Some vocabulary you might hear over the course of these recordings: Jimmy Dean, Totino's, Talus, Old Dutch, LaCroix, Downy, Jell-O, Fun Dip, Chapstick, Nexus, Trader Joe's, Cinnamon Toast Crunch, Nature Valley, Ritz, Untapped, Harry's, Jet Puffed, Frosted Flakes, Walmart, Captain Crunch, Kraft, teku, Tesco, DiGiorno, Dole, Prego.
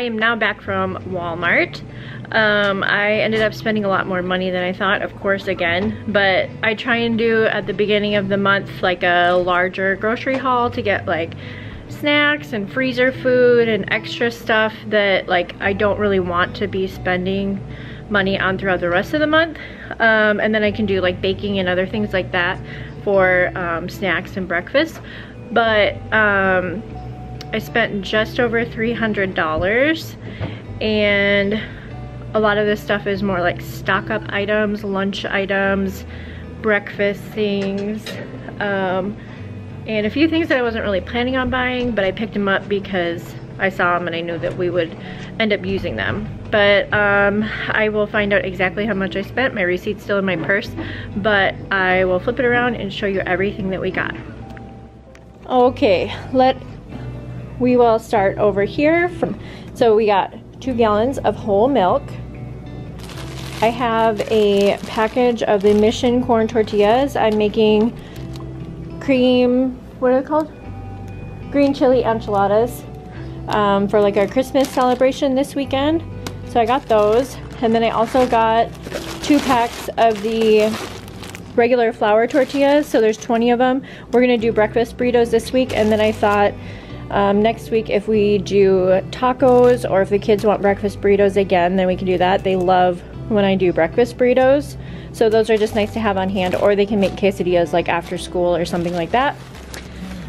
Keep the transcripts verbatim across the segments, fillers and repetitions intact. I am now back from Walmart. Um, I ended up spending a lot more money than I thought, of course, again, but I try and do at the beginning of the month like a larger grocery haul to get like snacks and freezer food and extra stuff that like I don't really want to be spending money on throughout the rest of the month, um, and then I can do like baking and other things like that for um, snacks and breakfast. But um, I spent just over three hundred dollars, and a lot of this stuff is more like stock up items, lunch items, breakfast things, um, and a few things that I wasn't really planning on buying, but I picked them up because I saw them and I knew that we would end up using them. But um, I will find out exactly how much I spent. My receipt's still in my purse, but I will flip it around and show you everything that we got. Okay, let we will start over here. From, so we got two gallons of whole milk. I have a package of the Mission corn tortillas. I'm making cream, what are they called? Green chili enchiladas. Um, for like our Christmas celebration this weekend. So I got those, and then I also got two packs of the regular flour tortillas, so there's twenty of them. We're gonna do breakfast burritos this week, and then I thought um, next week if we do tacos or if the kids want breakfast burritos again, then we can do that. They love when I do breakfast burritos, so those are just nice to have on hand, or they can make quesadillas like after school or something like that.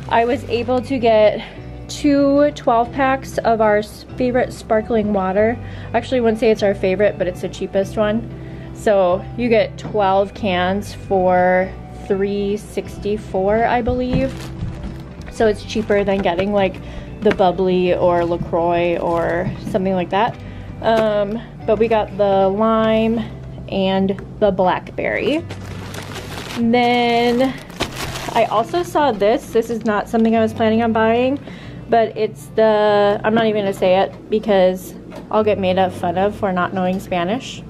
I was able to get two twelve packs of our favorite sparkling water. Actually, I wouldn't say it's our favorite, but it's the cheapest one. So you get twelve cans for three sixty-four, I believe. So it's cheaper than getting like the bubbly or LaCroix or something like that. Um, but we got the lime and the blackberry. And then I also saw this. This is not something I was planning on buying, but it's the, I'm not even gonna say it because I'll get made fun of for not knowing Spanish,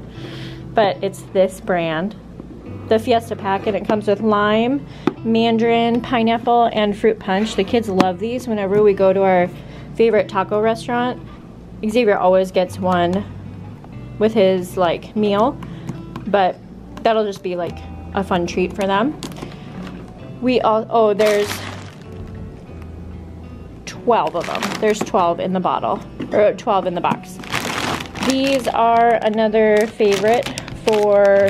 but it's this brand, the Fiesta Pack, and it comes with lime, mandarin, pineapple, and fruit punch. The kids love these. Whenever we go to our favorite taco restaurant, Xavier always gets one with his like meal, but that'll just be like a fun treat for them. We all, oh, there's twelve of them. There's twelve in the bottle, or twelve in the box. These are another favorite for,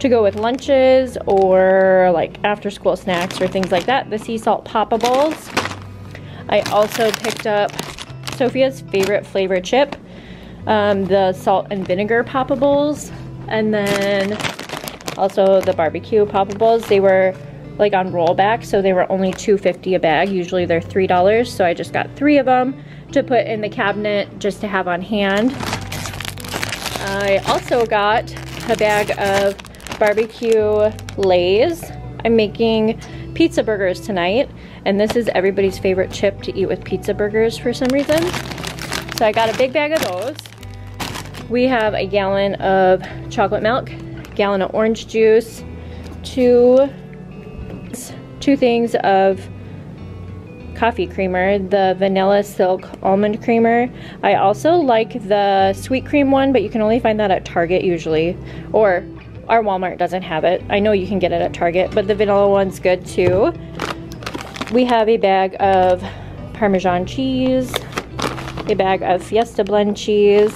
to go with lunches or like after school snacks or things like that. The sea salt poppables. I also picked up Sophia's favorite flavor chip, um, the salt and vinegar poppables, and then also the barbecue poppables. They were like on rollback, so they were only two fifty a bag. Usually they're three dollars, so I just got three of them to put in the cabinet just to have on hand. I also got a bag of barbecue Lays. I'm making pizza burgers tonight, and this is everybody's favorite chip to eat with pizza burgers for some reason. So I got a big bag of those. We have a gallon of chocolate milk, a gallon of orange juice, two two things of coffee creamer, the vanilla silk almond creamer. I also like the sweet cream one, but you can only find that at Target usually, or our Walmart doesn't have it. I know you can get it at Target, but the vanilla one's good too. We have a bag of Parmesan cheese, a bag of Fiesta blend cheese,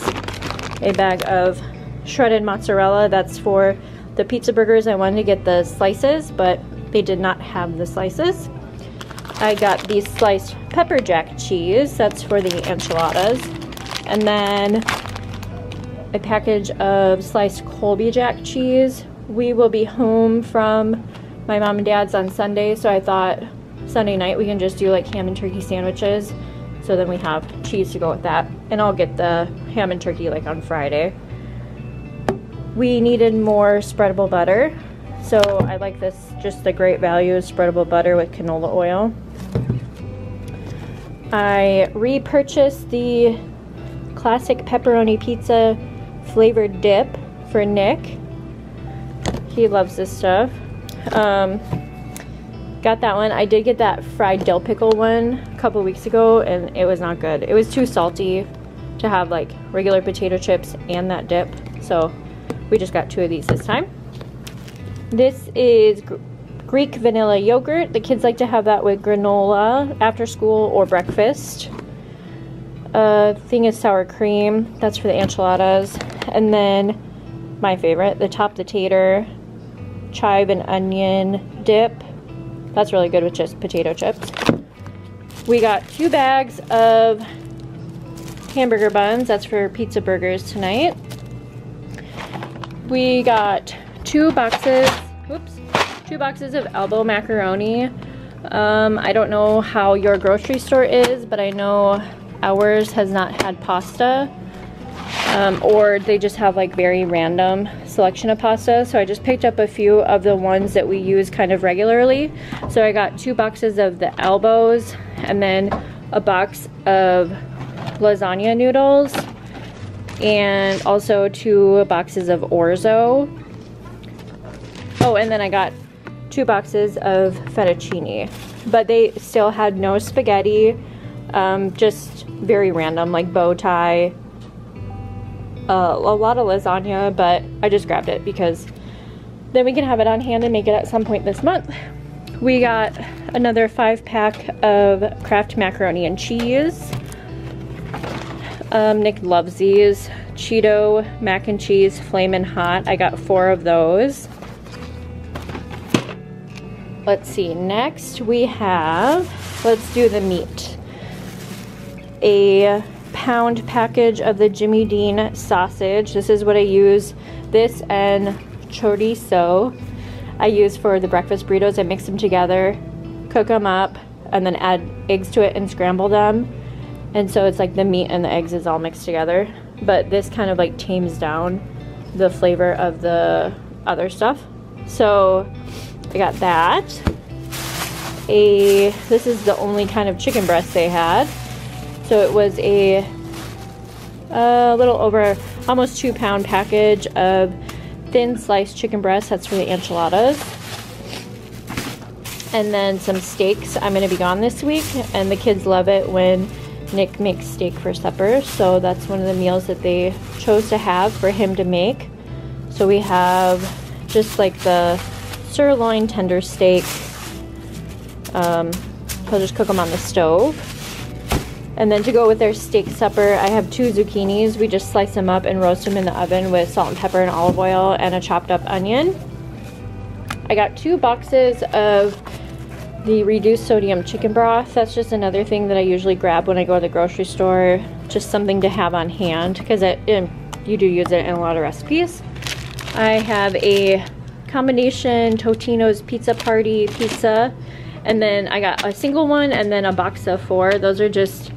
a bag of shredded mozzarella. That's for the pizza burgers. I wanted to get the slices, but they did not have the slices. I got the sliced pepper jack cheese. That's for the enchiladas. And then a package of sliced Colby jack cheese. We will be home from my mom and dad's on Sunday, so I thought Sunday night we can just do like ham and turkey sandwiches. So then we have cheese to go with that. And I'll get the ham and turkey like on Friday. We needed more spreadable butter. So I like this, just the Great Value spreadable butter with canola oil. I repurchased the classic pepperoni pizza flavored dip for Nick. He loves this stuff. Um, got that one. I did get that fried dill pickle one a couple weeks ago, and it was not good. It was too salty to have like regular potato chips and that dip. So we just got two of these this time. This is Greek vanilla yogurt. The kids like to have that with granola after school or breakfast. Uh, thing is sour cream. That's for the enchiladas. And then my favorite, the top the tater chive and onion dip. That's really good with just potato chips. We got two bags of hamburger buns. That's for pizza burgers tonight. We got two boxes, oops, two boxes of elbow macaroni. Um, I don't know how your grocery store is, but I know ours has not had pasta. Um, or they just have like very random selection of pasta. So I just picked up a few of the ones that we use kind of regularly. So I got two boxes of the elbows and then a box of lasagna noodles and also two boxes of orzo. Oh, and then I got two boxes of fettuccine, but they still had no spaghetti, um, just very random, like bow tie. Uh, a lot of lasagna, but I just grabbed it because then we can have it on hand and make it at some point this month. We got another five pack of Kraft macaroni and cheese. Um, Nick loves these. Cheeto mac and cheese flamin' hot. I got four of those. Let's see, next we have, let's do the meat. A pound package of the Jimmy Dean sausage. This is what I use. This and chorizo I use for the breakfast burritos. I mix them together, cook them up, and then add eggs to it and scramble them. And so it's like the meat and the eggs is all mixed together. But this kind of like tames down the flavor of the other stuff. So I got that. A, this is the only kind of chicken breast they had. So it was a, a little over, almost two pound package of thin sliced chicken breasts. That's for the enchiladas. And then some steaks. I'm gonna be gone this week and the kids love it when Nick makes steak for supper. So that's one of the meals that they chose to have for him to make. So we have just like the sirloin tender steak. Um, I'll just cook them on the stove. And then to go with their steak supper, I have two zucchinis. We just slice them up and roast them in the oven with salt and pepper and olive oil and a chopped up onion. I got two boxes of the reduced sodium chicken broth. That's just another thing that I usually grab when I go to the grocery store, just something to have on hand because it, it, you do use it in a lot of recipes. I have a combination Totino's pizza party pizza, and then I got a single one and then a box of four. Those are just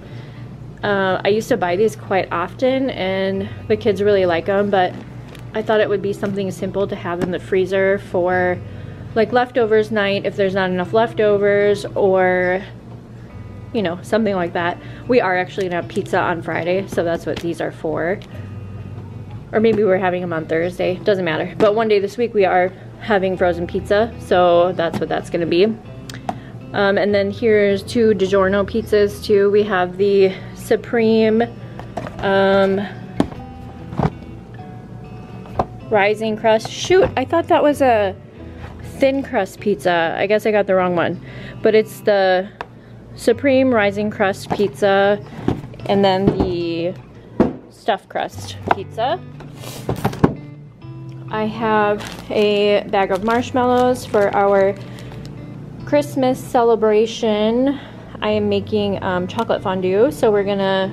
Uh, I used to buy these quite often and the kids really like them, but I thought it would be something simple to have in the freezer for like leftovers night if there's not enough leftovers or, you know, something like that. We are actually gonna have pizza on Friday, so that's what these are for. Or maybe we're having them on Thursday, doesn't matter. But one day this week we are having frozen pizza, so that's what that's gonna be. Um, and then here's two DiGiorno pizzas too. We have the Supreme um, Rising Crust. Shoot, I thought that was a thin crust pizza. I guess I got the wrong one. But it's the Supreme Rising Crust pizza and then the stuffed crust pizza. I have a bag of marshmallows for our Christmas celebration. I am making um, chocolate fondue, so we're gonna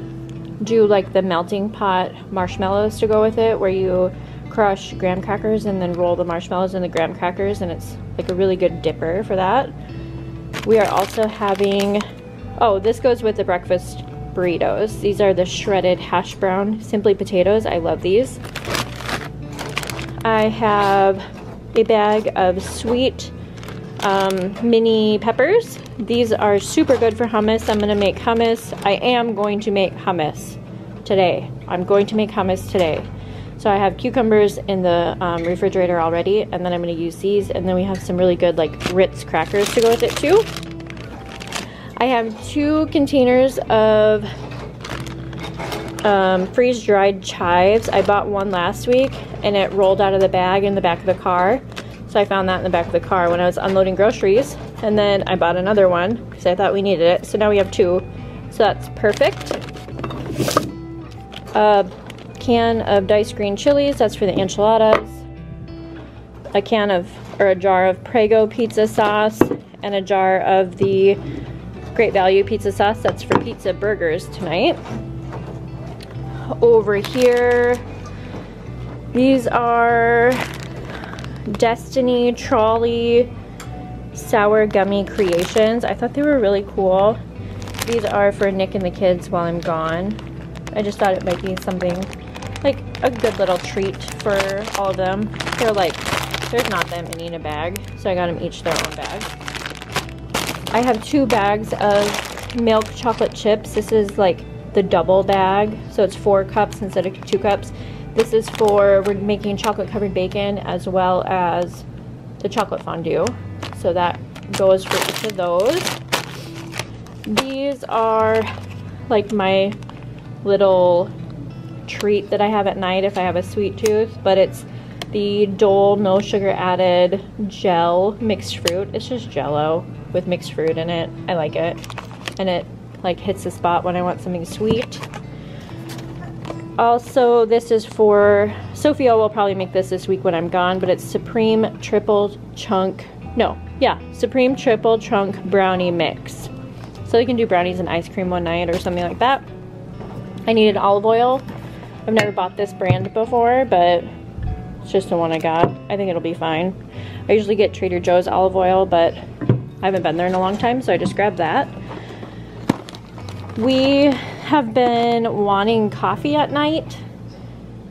do like the melting pot marshmallows to go with it, where you crush graham crackers and then roll the marshmallows in the graham crackers, and it's like a really good dipper for that. We are also having, oh, this goes with the breakfast burritos. These are the shredded hash brown Simply Potatoes. I love these. I have a bag of sweet Um, mini peppers. These are super good for hummus. I'm gonna make hummus. I am going to make hummus today. I'm going to make hummus today. So I have cucumbers in the um, refrigerator already, and then I'm gonna use these, and then we have some really good like Ritz crackers to go with it too. I have two containers of um, freeze-dried chives. I bought one last week and it rolled out of the bag in the back of the car. So I found that in the back of the car when I was unloading groceries. And then I bought another one because I thought we needed it. So now we have two. So that's perfect. A can of diced green chilies. That's for the enchiladas. A can of, or a jar of Prego pizza sauce. And a jar of the Great Value pizza sauce. That's for pizza burgers tonight. Over here, these are Destiny Trolley Sour Gummy Creations. I thought they were really cool. These are for Nick and the kids while I'm gone. I just thought it might be something like a good little treat for all of them. They're like, there's not that many in a bag, so I got them each their own bag. I have two bags of milk chocolate chips. This is like the double bag, so it's four cups instead of two cups. This is for, we're making chocolate covered bacon as well as the chocolate fondue. So that goes for each of those. These are like my little treat that I have at night if I have a sweet tooth, but it's the Dole no sugar added gel mixed fruit. It's just Jell-O with mixed fruit in it. I like it. And it like hits the spot when I want something sweet. Also, this is for Sophia. Will probably make this this week when I'm gone, but it's Supreme Triple Chunk. No, yeah, Supreme Triple Chunk Brownie Mix. So you can do brownies and ice cream one night or something like that. I needed olive oil. I've never bought this brand before, but it's just the one I got. I think it'll be fine. I usually get Trader Joe's olive oil, but I haven't been there in a long time, so I just grabbed that. We have been wanting coffee at night,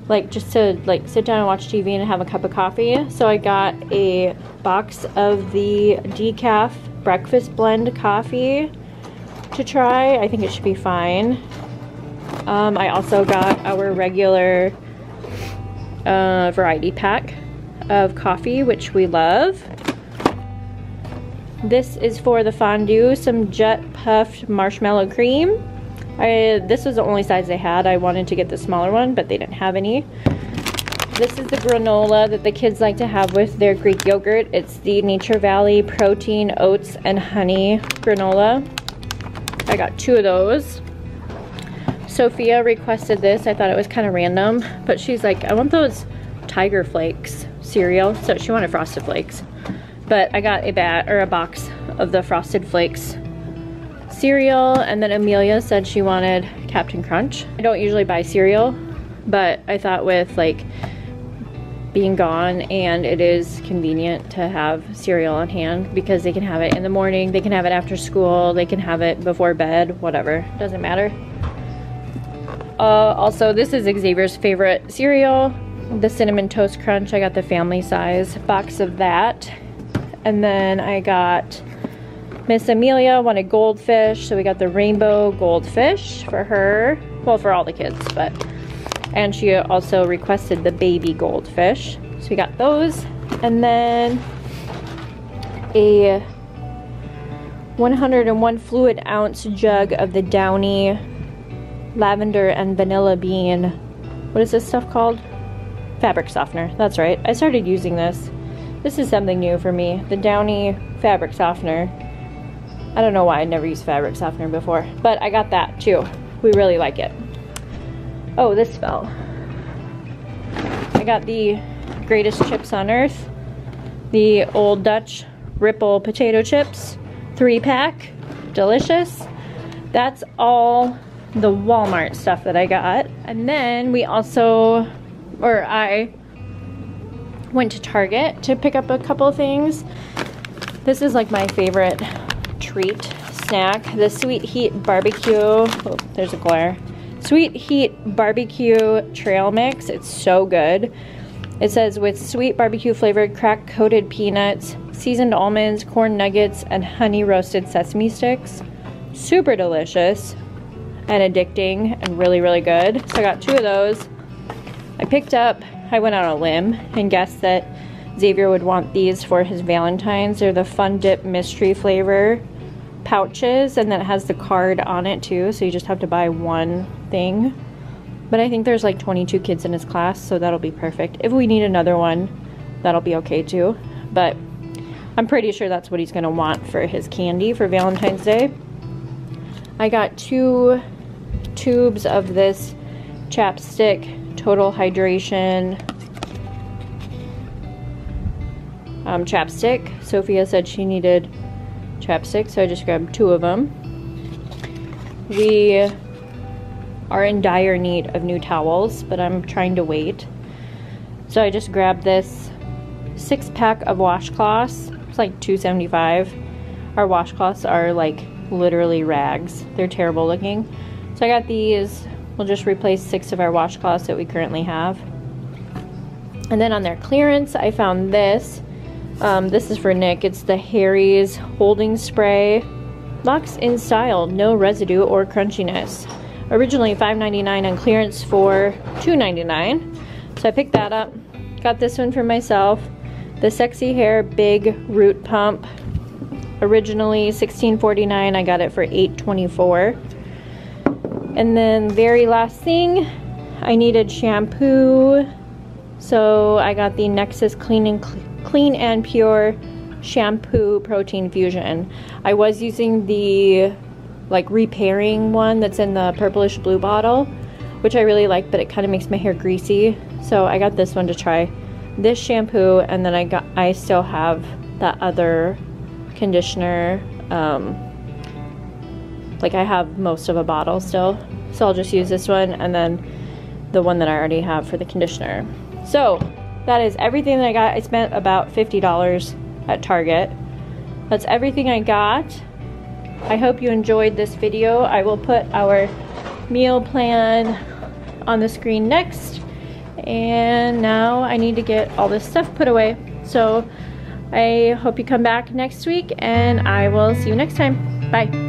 like just to like sit down and watch T V and have a cup of coffee. So I got a box of the decaf breakfast blend coffee to try. I think it should be fine. Um, I also got our regular uh, variety pack of coffee, which we love. This is for the fondue, some Jet Puffed marshmallow cream. I, this was the only size they had. I wanted to get the smaller one, but they didn't have any. This is the granola that the kids like to have with their Greek yogurt. It's the Nature Valley protein, oats, and honey granola. I got two of those. Sophia requested this. I thought it was kind of random, but she's like, I want those Tiger Flakes cereal. So she wanted Frosted Flakes. But I got a bat or a box of the Frosted Flakes cereal, and then Amelia said she wanted Captain Crunch. I don't usually buy cereal, but I thought with like being gone, and it is convenient to have cereal on hand because they can have it in the morning, they can have it after school, they can have it before bed, whatever, doesn't matter. Uh, also, this is Xavier's favorite cereal, the Cinnamon Toast Crunch. I got the family size box of that, and then I got Miss Amelia wanted goldfish, so we got the rainbow goldfish for her. Well, for all the kids, but. And she also requested the baby goldfish, so we got those. And then a one hundred and one fluid ounce jug of the Downy lavender and vanilla bean. What is this stuff called? Fabric softener. That's right. I started using this. This is something new for me. The Downy fabric softener. I don't know why I never used fabric softener before, but I got that too. We really like it. Oh, this fell. I got the greatest chips on earth, the Old Dutch Ripple potato chips, three pack, delicious. That's all the Walmart stuff that I got. And then we also, or I went to Target to pick up a couple things. This is like my favorite treat snack, the Sweet Heat Barbecue. Oh, there's a glare. Sweet Heat Barbecue Trail Mix. It's so good. It says with sweet barbecue flavored crack coated peanuts, seasoned almonds, corn nuggets, and honey roasted sesame sticks. Super delicious and addicting and really, really good. So I got two of those. I picked up, I went on a limb and guessed that Xavier would want these for his Valentine's. They're the Fun Dip mystery flavor pouches, and then it has the card on it too, so you just have to buy one thing. But I think there's like twenty-two kids in his class, so that'll be perfect. If we need another one, that'll be okay too. But I'm pretty sure that's what he's gonna want for his candy for Valentine's Day. I got two tubes of this Chapstick Total Hydration um, Chapstick. Sophia said she needed Chapstick, so I just grabbed two of them. We are in dire need of new towels, but I'm trying to wait. So I just grabbed this six pack of washcloths. It's like two seventy-five. Our washcloths are like literally rags. They're terrible looking. So I got these. We'll just replace six of our washcloths that we currently have. And then on their clearance, I found this. Um, this is for Nick. It's the Harry's Holding Spray. Locks in style, no residue or crunchiness. Originally five ninety-nine on clearance for two ninety-nine. So I picked that up. Got this one for myself. The Sexy Hair Big Root Pump. Originally sixteen forty-nine, I got it for eight twenty-four. And then very last thing, I needed shampoo. So I got the Nexus Clean and Cl Clean and Pure Shampoo Protein Fusion. I was using the like repairing one that's in the purplish blue bottle, which I really like, but it kind of makes my hair greasy. So I got this one to try, this shampoo, and then I got I still have that other conditioner. Um, like I have most of a bottle still, so I'll just use this one and then the one that I already have for the conditioner. So that is everything that I got. I spent about fifty dollars at Target. That's everything I got. I hope you enjoyed this video. I will put our meal plan on the screen next. And now I need to get all this stuff put away. So I hope you come back next week, and I will see you next time. Bye.